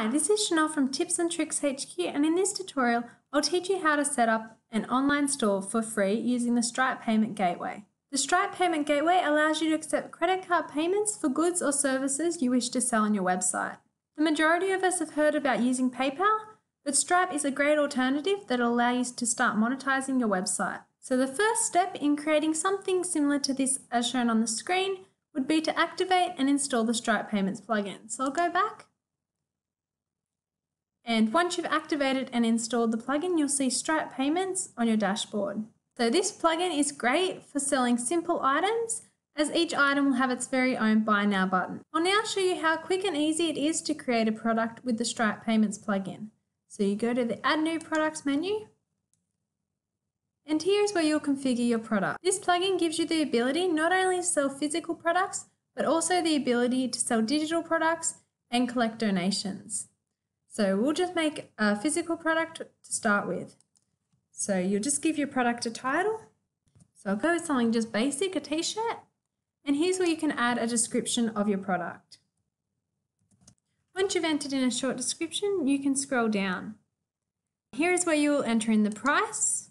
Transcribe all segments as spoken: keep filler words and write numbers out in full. Hi, this is Chanel from Tips and Tricks H Q, and in this tutorial I'll teach you how to set up an online store for free using the Stripe Payment Gateway. The Stripe Payment Gateway allows you to accept credit card payments for goods or services you wish to sell on your website. The majority of us have heard about using PayPal, but Stripe is a great alternative that will allow you to start monetizing your website. So the first step in creating something similar to this as shown on the screen would be to activate and install the Stripe Payments plugin. So I'll go back. And once you've activated and installed the plugin, you'll see Stripe Payments on your dashboard. So this plugin is great for selling simple items, as each item will have its very own Buy Now button. I'll now show you how quick and easy it is to create a product with the Stripe Payments plugin. So you go to the Add New Products menu, and here's where you'll configure your product. This plugin gives you the ability not only to sell physical products, but also the ability to sell digital products and collect donations. So we'll just make a physical product to start with. So you'll just give your product a title. So I'll go with something just basic, a t-shirt. And here's where you can add a description of your product. Once you've entered in a short description, you can scroll down. Here is where you will enter in the price.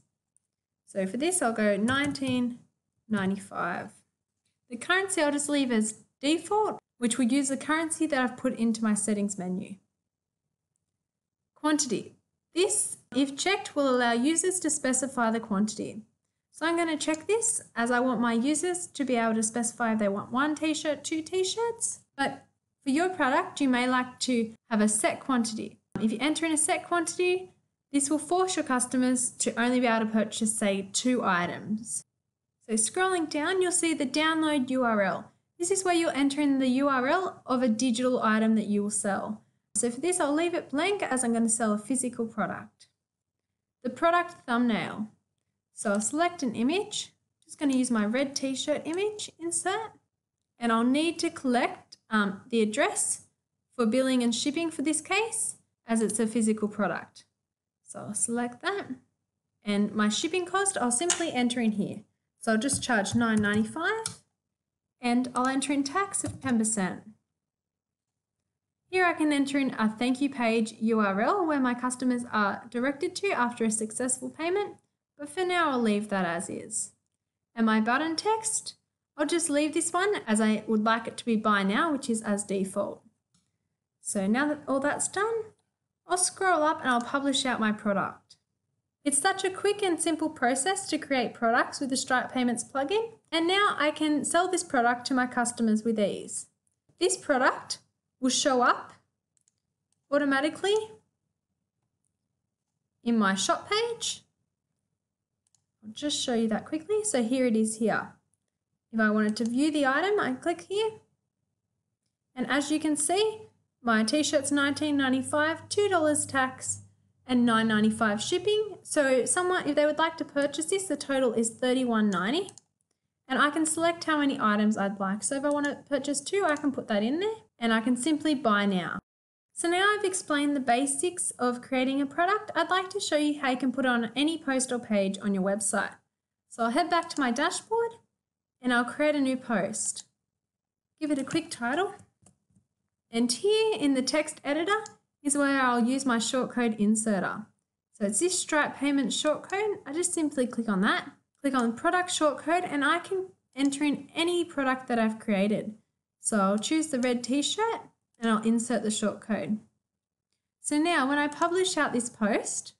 So for this, I'll go nineteen ninety-five. The currency I'll just leave as default, which will use the currency that I've put into my settings menu. Quantity. This, if checked, will allow users to specify the quantity. So I'm going to check this as I want my users to be able to specify if they want one t-shirt, two t-shirts. But for your product, you may like to have a set quantity. If you enter in a set quantity, this will force your customers to only be able to purchase, say, two items. So scrolling down, you'll see the download U R L. This is where you'll enter in the U R L of a digital item that you will sell. So for this, I'll leave it blank as I'm going to sell a physical product. The product thumbnail. So I'll select an image. I'm just going to use my red t-shirt image, insert. And I'll need to collect um, the address for billing and shipping for this case, as it's a physical product. So I'll select that. And my shipping cost, I'll simply enter in here. So I'll just charge nine ninety-five, and I'll enter in tax of ten percent. Here I can enter in a thank you page U R L where my customers are directed to after a successful payment, but for now I'll leave that as is. And my button text, I'll just leave this one as I would like it to be Buy Now, which is as default. So now that all that's done, I'll scroll up and I'll publish out my product. It's such a quick and simple process to create products with the Stripe Payments plugin, and now I can sell this product to my customers with ease. This product will show up automatically in my shop page. I'll just show you that quickly. So here it is here. If I wanted to view the item, I click here. And as you can see, my t-shirt's nineteen ninety-five, two dollars tax and nine ninety-five shipping. So someone, if they would like to purchase this, the total is thirty-one ninety. And I can select how many items I'd like. So if I want to purchase two, I can put that in there. And I can simply buy now. So now I've explained the basics of creating a product, I'd like to show you how you can put it on any post or page on your website. So I'll head back to my dashboard and I'll create a new post. Give it a quick title. And here in the text editor is where I'll use my shortcode inserter. So it's this Stripe Payment shortcode. I just simply click on that. Click on product shortcode and I can enter in any product that I've created. So I'll choose the red t-shirt and I'll insert the shortcode. So now when I publish out this post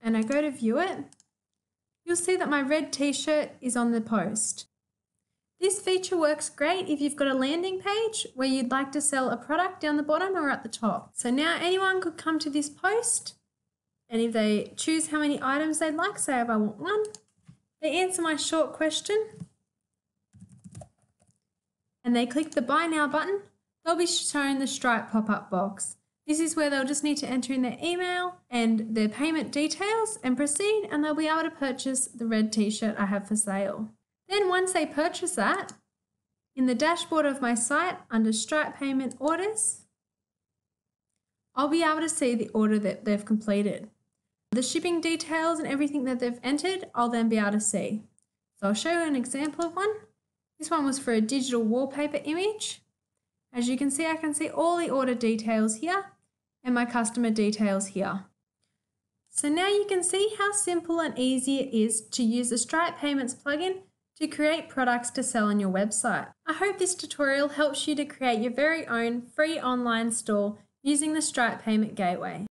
and I go to view it, you'll see that my red t-shirt is on the post. This feature works great if you've got a landing page where you'd like to sell a product down the bottom or at the top. So now anyone could come to this post and if they choose how many items they'd like, say if I want one, they answer my short question and they click the Buy Now button, they'll be shown the Stripe pop-up box. This is where they'll just need to enter in their email and their payment details and proceed, and they'll be able to purchase the red t-shirt I have for sale. Then once they purchase that, in the dashboard of my site under Stripe Payment Orders, I'll be able to see the order that they've completed. The shipping details and everything that they've entered, I'll then be able to see. So I'll show you an example of one. This one was for a digital wallpaper image As you can see, I can see all the order details here and my customer details here. So now you can see how simple and easy it is to use the Stripe Payments plugin to create products to sell on your website. I hope this tutorial helps you to create your very own free online store using the Stripe Payment Gateway.